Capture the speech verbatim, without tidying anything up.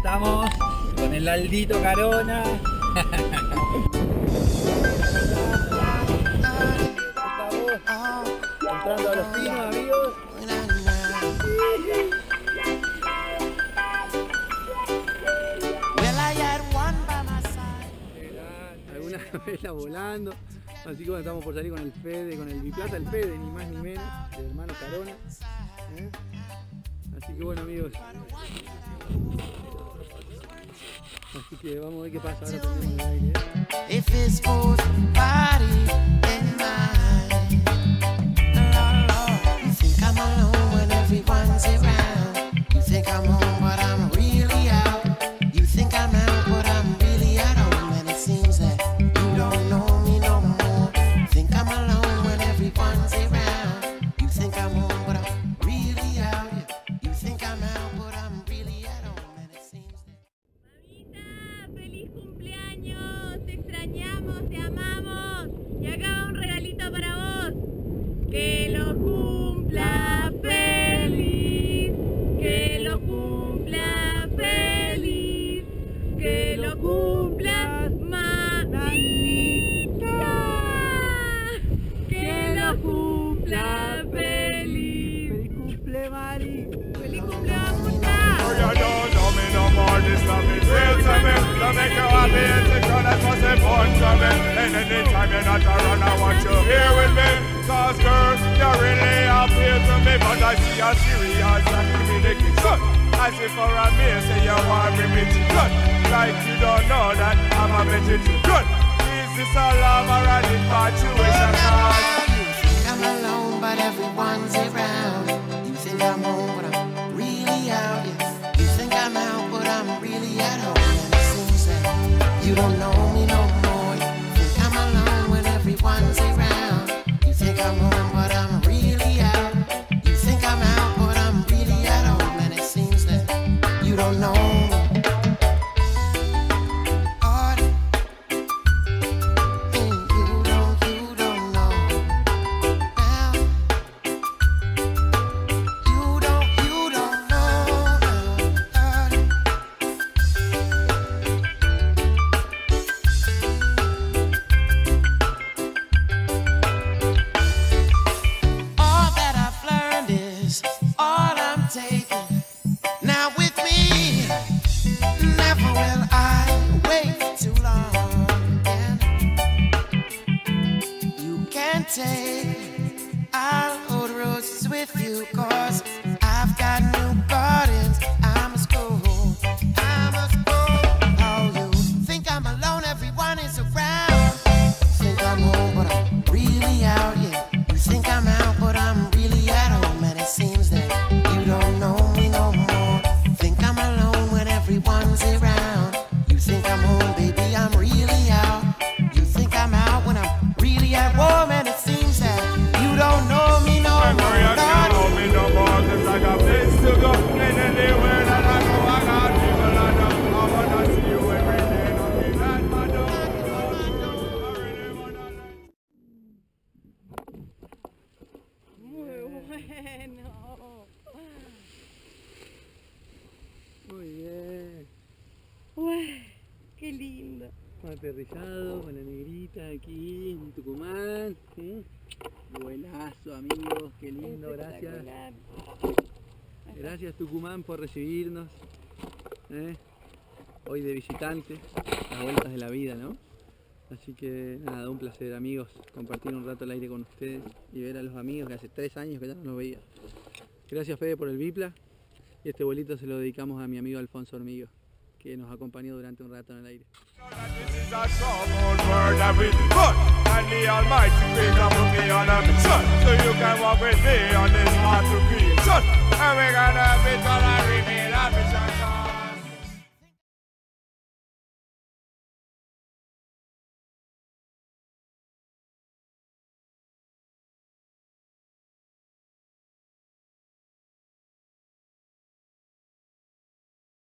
estamos con el Aldito Carona. Entrando a los pinos, amigos. Algunas velas volando. Así que bueno, estamos por salir con el Fede, con el Biplaza, el Pede, ni más ni menos, el hermano Carona. ¿Eh? Así que bueno, amigos. Así que vamos a ver qué pasa ahora con el aire, aterrizado con la negrita aquí en Tucumán. ¿Sí? Buenazo, amigos, qué lindo, gracias. Gracias Tucumán por recibirnos. ¿Eh? Hoy de visitantes, las vueltas de la vida, ¿no? Así que nada, un placer, amigos, compartir un rato el aire con ustedes y ver a los amigos que hace tres años que ya no nos veía. Gracias Fede por el Bipla y este bolito se lo dedicamos a mi amigo Alfonso Hormillo, que nos acompañó durante un rato en el aire.